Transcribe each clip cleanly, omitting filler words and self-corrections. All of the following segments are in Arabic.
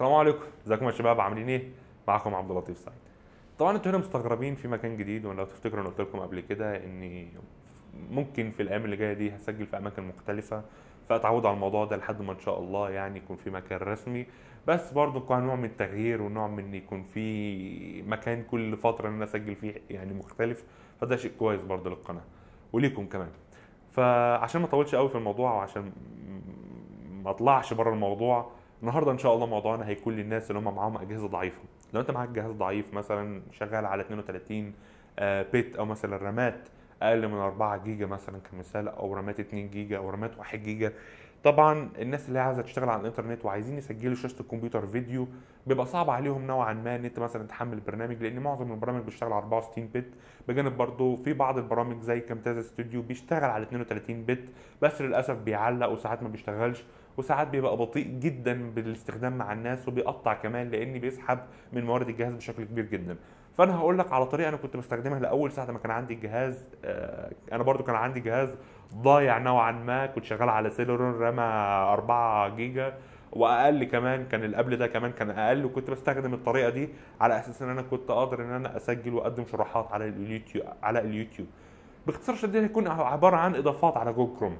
السلام عليكم، ازيكم يا شباب، عاملين ايه؟ معكم عبد اللطيف سعيد. طبعا انتوا هنا مستغربين في مكان جديد، ولو تفتكروا انا قلت لكم قبل كده اني ممكن في الايام اللي جايه دي هسجل في اماكن مختلفه، فاتعودوا على الموضوع ده لحد ما ان شاء الله يعني يكون في مكان رسمي، بس برضه كان نوع من التغيير ونوع من ان يكون في مكان كل فتره ان انا اسجل فيه يعني مختلف، فده شيء كويس برضه للقناه وليكم كمان. فعشان ما اطولش قوي في الموضوع وعشان ما اطلعش بره الموضوع، النهارده ان شاء الله موضوعنا هيكون للناس اللي هم معاهم اجهزه ضعيفه. لو انت معاك جهاز ضعيف مثلا شغال على 32 بت، او مثلا رامات اقل من 4 جيجا مثلا كمثال، او رامات 2 جيجا او رامات 1 جيجا. طبعا الناس اللي عايزه تشتغل على الانترنت وعايزين يسجلوا شاشه الكمبيوتر فيديو بيبقى صعب عليهم نوعا ما ان انت مثلا تحمل برنامج، لان معظم البرامج بتشتغل على 64 بت، بجانب برضو في بعض البرامج زي كامتازيا ستوديو بيشتغل على 32 بت، بس للاسف بيعلق وساعات ما بيشتغلش، وساعات بيبقى بطيء جدا بالاستخدام مع الناس، وبيقطع كمان لان بيسحب من موارد الجهاز بشكل كبير جدا. فانا هقول لك على طريقه انا كنت بستخدمها الاول ساعه ما كان عندي الجهاز. انا برضو كان عندي جهاز ضايع نوعا ما، كنت شغال على سيلورون رامه 4 جيجا واقل كمان، كان اللي قبل ده كمان كان اقل، وكنت بستخدم الطريقه دي على اساس ان انا كنت اقدر ان انا اسجل واقدم شروحات على اليوتيوب باختصار شديد هيكون عباره عن اضافات على جوجل كروم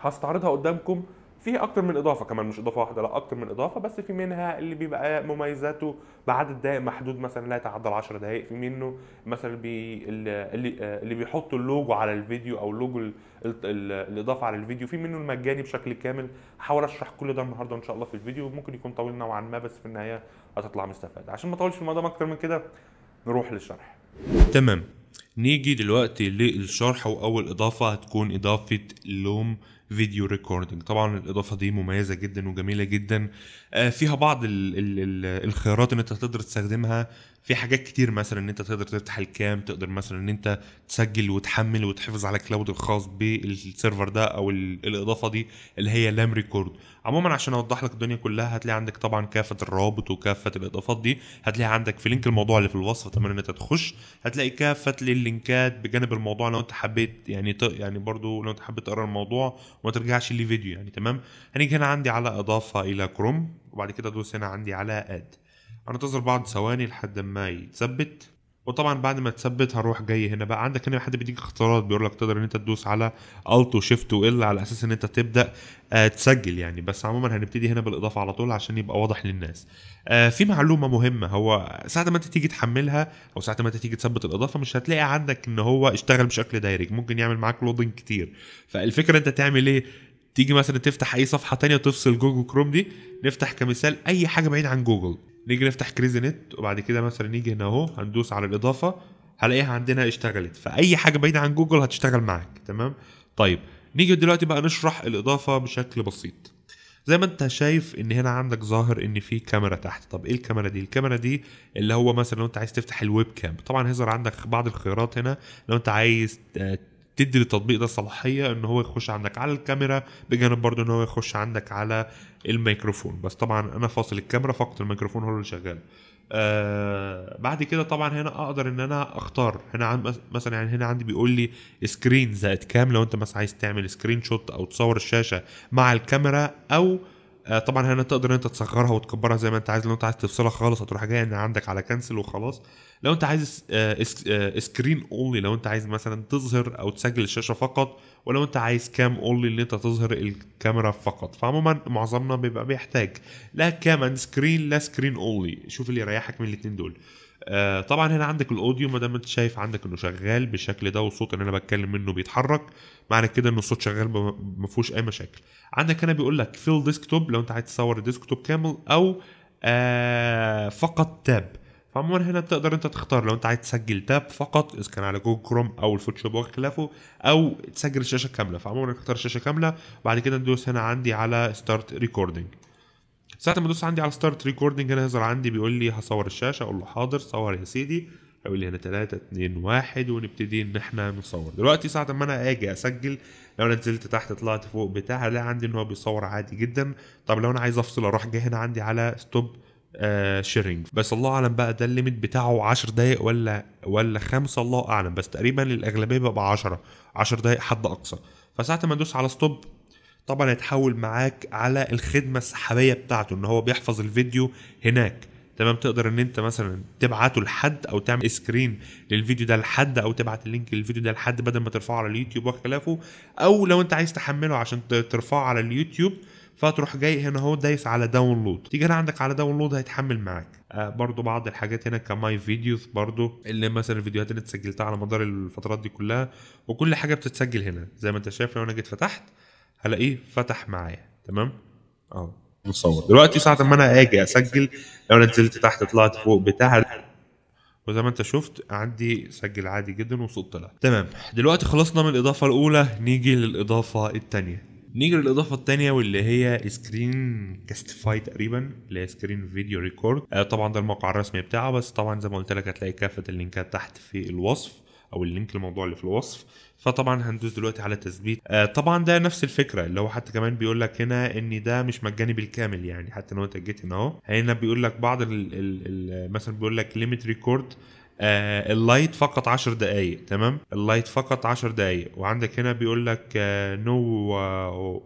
هستعرضها قدامكم. فيه اكتر من اضافه كمان، مش اضافه واحده، لا اكتر من اضافه، بس في منها اللي بيبقى مميزاته بعدد دقائق محدود، مثلا لا يتعدى 10 دقائق. في منه مثلا اللي بيحطوا اللوجو على الفيديو، او لوجو الاضافه على الفيديو. في منه المجاني بشكل كامل. هحاول اشرح كل ده النهارده ان شاء الله في الفيديو، ممكن يكون طويل نوعا ما، بس في النهايه هتطلع مستفاد. عشان ما اطولش في الموضوع اكتر من كده نروح للشرح. تمام، نيجي دلوقتي للشرح. واول اضافه هتكون اضافه لوم فيديو ريكوردينج. طبعا الاضافه دي مميزه جدا وجميله جدا، فيها بعض الخيارات ان انت تقدر تستخدمها في حاجات كتير، مثلا ان انت تقدر تفتح الكام، تقدر مثلا ان انت تسجل وتحمل وتحافظ على كلاود الخاص بالسيرفر ده، او الاضافه دي اللي هي لم ريكورد. عموما عشان اوضح لك الدنيا كلها، هتلاقي عندك طبعا كافه الروابط وكافه الاضافات دي، هتلاقي عندك في لينك الموضوع اللي في الوصف، اتمنى ان انت تخش هتلاقي كافه اللينكات بجانب الموضوع، لو انت حبيت يعني برضو لو انت حبيت تقرا الموضوع وما ترجعش للفيديو يعني. تمام، هنيجي هنا عندي على اضافه الى كروم، وبعد كده ادوس هنا عندي على اد. هننتظر بعض ثواني لحد ما يتثبت، وطبعا بعد ما تثبت هروح جاي هنا بقى عندك هنا حد بيديك اختيارات، بيقول لك تقدر ان انت تدوس على الت وشيفت وال على اساس ان انت تبدا تسجل يعني. بس عموما هنبتدي هنا بالاضافه على طول عشان يبقى واضح للناس. في معلومه مهمه، هو ساعه ما انت تيجي تحملها او ساعه ما انت تيجي تثبت الاضافه مش هتلاقي عندك ان هو اشتغل بشكل دايركت، ممكن يعمل معاك لودنج كتير. فالفكره انت تعمل ايه؟ تيجي مثلا تفتح اي صفحه ثانيه وتفصل جوجل كروم دي، نفتح كمثال اي حاجه بعيد عن جوجل، نيجي نفتح كريزي نت، وبعد كده مثلا نيجي هنا اهو هندوس على الاضافه هلاقيها عندنا اشتغلت، فاي حاجه بعيده عن جوجل هتشتغل معاك. تمام، طيب نيجي دلوقتي بقى نشرح الاضافه بشكل بسيط. زي ما انت شايف ان هنا عندك ظاهر ان في كاميرا تحت. طب ايه الكاميرا دي؟ الكاميرا دي اللي هو مثلا لو انت عايز تفتح الويب كام، طبعا هيظهر عندك بعض الخيارات هنا، لو انت عايز تدي للتطبيق ده صلاحيه ان هو يخش عندك على الكاميرا، بجانب برضه ان هو يخش عندك على الميكروفون. بس طبعا انا فاصل الكاميرا فقط الميكروفون هو اللي شغال. بعد كده طبعا هنا اقدر ان انا اختار هنا مثلا، يعني هنا عندي بيقول لي سكرين زائد كام، لو انت مثلا عايز تعمل سكرين شوت او تصور الشاشه مع الكاميرا، او طبعا هنا تقدر ان انت تصغرها وتكبرها زي ما انت عايز. لو انت عايز تفصلها خالص هتروح جاي ان عندك على كنسل وخلاص. لو انت عايز سكرين اونلي، لو انت عايز مثلا تظهر او تسجل الشاشه فقط، ولو انت عايز كام اونلي اللي انت تظهر الكاميرا فقط. فعموما معظمنا بيبقى بيحتاج لا كام اند سكرين لا سكرين اونلي، شوف اللي يريحك من الاثنين دول. طبعا هنا عندك الاوديو، ما دام انت شايف عندك انه شغال بالشكل ده، والصوت اللي انا بتكلم منه بيتحرك، معنى كده ان الصوت شغال ما فيهوش اي مشاكل. عندك هنا بيقول لك فيل ديسكتوب، لو انت عايز تصور الديسكتوب كامل، او فقط تاب. فعموما هنا بتقدر انت تختار لو انت عايز تسجل تاب فقط اذا كان على جوجل كروم او الفوتوشوب وخلافه، او تسجل الشاشه كامله. فعموما نختار الشاشه كامله، وبعد كده ندوس هنا عندي على ستارت ريكوردينج. ساعة ما ادوس عندي على ستارت ريكوردينج هنا هيظهر عندي بيقول لي هصور الشاشه، اقول له حاضر صور يا سيدي، هيقول لي هنا 3 2 1، ونبتدي ان احنا نصور دلوقتي. ساعة ما انا اجي اسجل، لو انا نزلت تحت طلعت فوق بتاع هلاقي عندي ان هو بيصور عادي جدا. طب لو انا عايز افصل اروح جاي هنا عندي على ستوب شيرنج، بس الله اعلم بقى ده الليميت بتاعه 10 دقايق ولا 5، الله اعلم، بس تقريبا الاغلبيه بقى 10 دقايق حد اقصى. فساعة ما ادوس على ستوب طبعا هيتحول معاك على الخدمة السحابية بتاعته، ان هو بيحفظ الفيديو هناك. تمام، تقدر ان انت مثلا تبعته لحد او تعمل سكرين للفيديو ده لحد، او تبعت اللينك للفيديو ده لحد بدل ما ترفعه على اليوتيوب وخلافه، او لو انت عايز تحمله عشان ترفعه على اليوتيوب فتروح جاي هنا هو دايس على داونلود، تيجي هنا عندك على داونلود هيتحمل معاك. برضو بعض الحاجات هنا كماي فيديوز، برضو اللي مثلا الفيديوهات اللي انت سجلتها على مدار الفترات دي كلها، وكل حاجه بتتسجل هنا زي ما انت شايف. لو انا جيت فتحت هلاقيه فتح معايا. تمام، مصور دلوقتي. ساعه ما انا اجي اسجل، لو انا نزلت تحت طلعت فوق بتاع، وزي ما انت شفت عندي سجل عادي جدا وصوت طلع. تمام، دلوقتي خلصنا من الاضافه الاولى، نيجي للاضافه الثانيه. نيجي للاضافه الثانيه واللي هي سكرين كاست فاي تقريبا، اللي هي سكرين فيديو ريكورد. طبعا ده الموقع الرسمي بتاعه، بس طبعا زي ما قلت لك هتلاقي كافه اللينكات تحت في الوصف، او اللينك الموضوع اللي في الوصف. فطبعا هندوس دلوقتي على تثبيت. طبعا ده نفس الفكره، اللي هو حتى كمان بيقول لك هنا ان ده مش مجاني بالكامل، يعني حتى لو انت جيت هنا اهو هنا بيقول لك بعض مثلا بيقول لك ليميت ريكورد اللايت فقط 10 دقائق. تمام، اللايت فقط 10 دقائق. وعندك هنا بيقول لك نو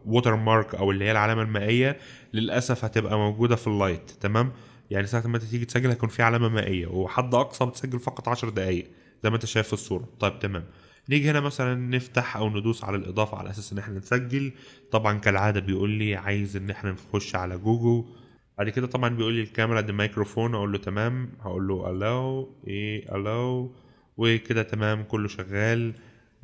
ووتر مارك، او اللي هي العلامه المائيه للاسف هتبقى موجوده في اللايت. تمام، يعني ساعه ما انت تيجي تسجل هيكون في علامه مائيه، وحد اقصى بتسجل فقط 10 دقائق زي ما انت شايف في الصوره. طيب تمام، نيجي هنا مثلا نفتح او ندوس على الاضافه على اساس ان احنا نسجل. طبعا كالعاده بيقول لي عايز ان احنا نخش على جوجل. بعد كده طبعا بيقول لي الكاميرا دي مايكروفون، اقول له تمام، هقول له الو الو وكده. تمام، كله شغال.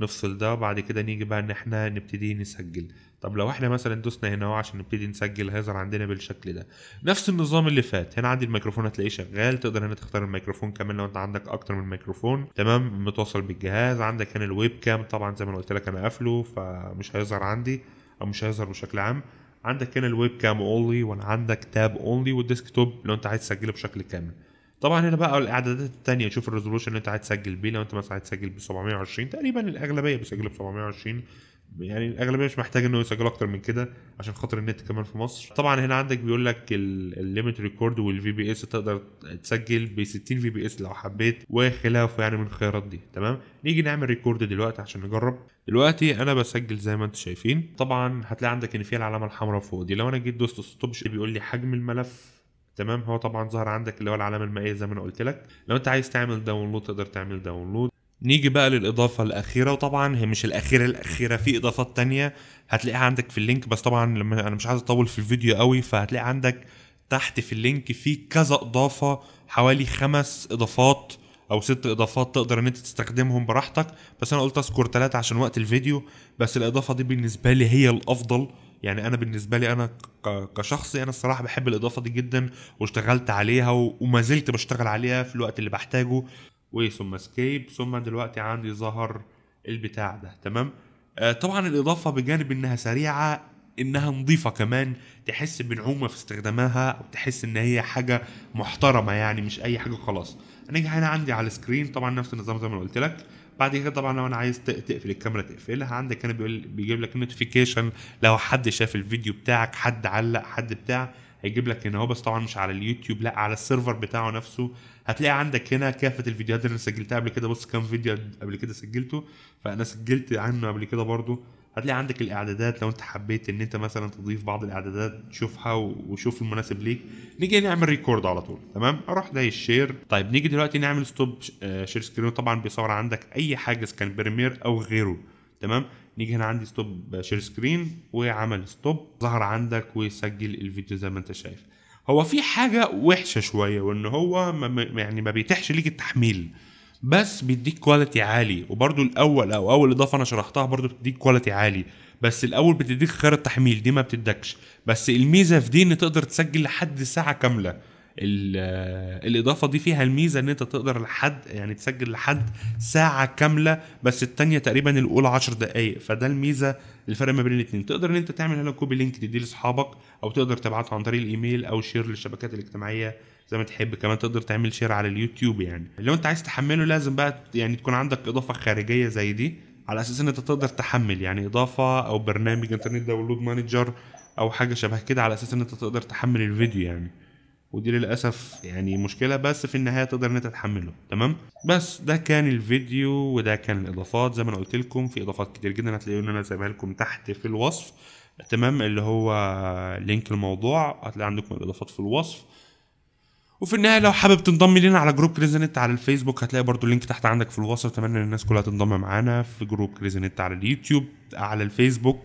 نفصل ده، وبعد كده نيجي بقى ان احنا نبتدي نسجل. طب لو احنا مثلا دوسنا هنا عشان نبتدي نسجل هيظهر عندنا بالشكل ده، نفس النظام اللي فات. هنا عندي الميكروفون هتلاقيه شغال، تقدر هنا تختار الميكروفون كمان لو انت عندك اكتر من ميكروفون. تمام، متواصل بالجهاز. عندك هنا الويب كام، طبعا زي ما قلت لك انا قافله فمش هيظهر عندي او مش هيظهر بشكل عام. عندك هنا الويب كام اونلي، وعندك تاب اونلي، والديسكتوب لو انت عايز تسجله بشكل كامل. طبعا هنا بقى الاعدادات الثانيه، شوف الريزولوشن اللي انت عايز تسجل بيه. لو انت مثلا عايز تسجل ب 720 تقريبا، الاغلبيه بيسجلوا ب 720، يعني الاغلبيه مش محتاج انه يسجل اكتر من كده عشان خاطر النت كمان في مصر. طبعا هنا عندك بيقول لك الليميت ريكورد والفي بي اس، تقدر تسجل ب 60 في بي اس لو حبيت وخلافه، يعني من الخيارات دي. تمام، نيجي نعمل ريكورد دلوقتي عشان نجرب. دلوقتي انا بسجل زي ما انتم شايفين. طبعا هتلاقي عندك ان في العلامه الحمراء فوق دي، لو انا جيت دوست ستوب بيقول لي حجم الملف. تمام، هو طبعا ظهر عندك اللي هو العلامه المائيه زي ما انا قلت لك. لو انت عايز تعمل داونلود تقدر تعمل داونلود. نيجي بقى للاضافه الاخيره، وطبعا هي مش الاخيره، في اضافات تانية هتلاقيها عندك في اللينك، بس طبعا لما انا مش عايز اطول في الفيديو قوي، فهتلاقي عندك تحت في اللينك في كذا اضافه، حوالي 5 اضافات او 6 اضافات تقدر ان انت تستخدمهم براحتك، بس انا قلت اذكر 3 عشان وقت الفيديو. بس الاضافه دي بالنسبه لي هي الافضل، يعني انا بالنسبه لي انا كشخصي انا الصراحه بحب الاضافه دي جدا، واشتغلت عليها وما زلت بشتغل عليها في الوقت اللي بحتاجه. وثم اسكيب، ثم دلوقتي عندي ظهر البتاع ده. تمام، طبعا الاضافه بجانب انها سريعه انها نظيفه كمان، تحس بنعومه في استخدامها، او تحس ان هي حاجه محترمه، يعني مش اي حاجه خلاص. انا هنا عندي على السكرين طبعا نفس النظام زي ما قلت لك. بعد كده طبعا لو انا عايز تقفل الكاميرا تقفلها. عندك هنا بيجيب لك نوتيفيكيشن لو حد شاف الفيديو بتاعك، حد علق، حد بتاع، هيجيب لك هنا اهو، بس طبعا مش على اليوتيوب، لا على السيرفر بتاعه نفسه. هتلاقي عندك هنا كافه الفيديوهات اللي انا سجلتها قبل كده. بص كام فيديو قبل كده سجلته، فانا سجلت عنه قبل كده برضو. هتلاقي عندك الاعدادات لو انت حبيت ان انت مثلا تضيف بعض الاعدادات، تشوفها وشوف المناسب ليك. نيجي نعمل ريكورد على طول. تمام، اروح دايس شير. طيب نيجي دلوقتي نعمل ستوب شير سكرين. طبعا بيصور عندك اي حاجه سكان بريمير او غيره. تمام، نيجي هنا عندي ستوب شير سكرين وعمل ستوب، ظهر عندك وسجل الفيديو زي ما انت شايف. هو في حاجه وحشه شويه، وان هو ما بيتحش ليك التحميل، بس بيديك كواليتي عالي. وبرده الاول او اول اضافه انا شرحتها برده بتديك كواليتي عالي، بس الاول بتديك خيار التحميل، دي ما بتدكش. بس الميزه في دي ان تقدر تسجل لحد ساعه كامله. الاضافه دي فيها الميزه ان انت تقدر لحد، يعني تسجل لحد ساعه كامله، بس الثانيه تقريبا الاولى 10 دقائق، فده الميزه، الفرق ما بين الاثنين. تقدر ان انت تعمل هنا كوبي لينك تديه لاصحابك، او تقدر تبعته عن طريق الايميل، او شير للشبكات الاجتماعيه زي ما تحب. كمان تقدر تعمل شير على اليوتيوب. يعني لو انت عايز تحمله لازم بقى يعني تكون عندك اضافه خارجيه زي دي، على اساس ان انت تقدر تحمل يعني اضافه او برنامج انترنت داونلود مانجر او حاجه شبه كده، على اساس ان انت تقدر تحمل الفيديو يعني. ودي للاسف يعني مشكله، بس في النهايه تقدر ان انت تحمله. تمام، بس ده كان الفيديو وده كان الاضافات. زي ما انا قلت لكم في اضافات كتير جدا، هتلاقوا ان انا سايبها لكم تحت في الوصف. تمام، اللي هو لينك الموضوع هتلاقي عندكم الاضافات في الوصف. وفي النهايه لو حابب تنضم لينا على جروب كريزينت على الفيسبوك هتلاقي برضو اللينك تحت عندك في الوصف، اتمنى ان الناس كلها تنضم معانا في جروب كريزينت على اليوتيوب على الفيسبوك.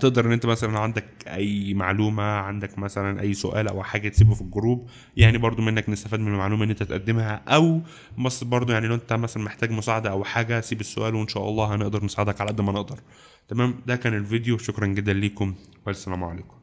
تقدر ان انت مثلا عندك اي معلومه، عندك مثلا اي سؤال او حاجه تسيبه في الجروب، يعني برضو منك نستفاد من المعلومه ان انت تقدمها، او بس برضو يعني لو انت مثلا محتاج مساعده او حاجه سيب السؤال وان شاء الله هنقدر نساعدك على قد ما نقدر. تمام، ده كان الفيديو، شكرا جدا ليكم والسلام عليكم.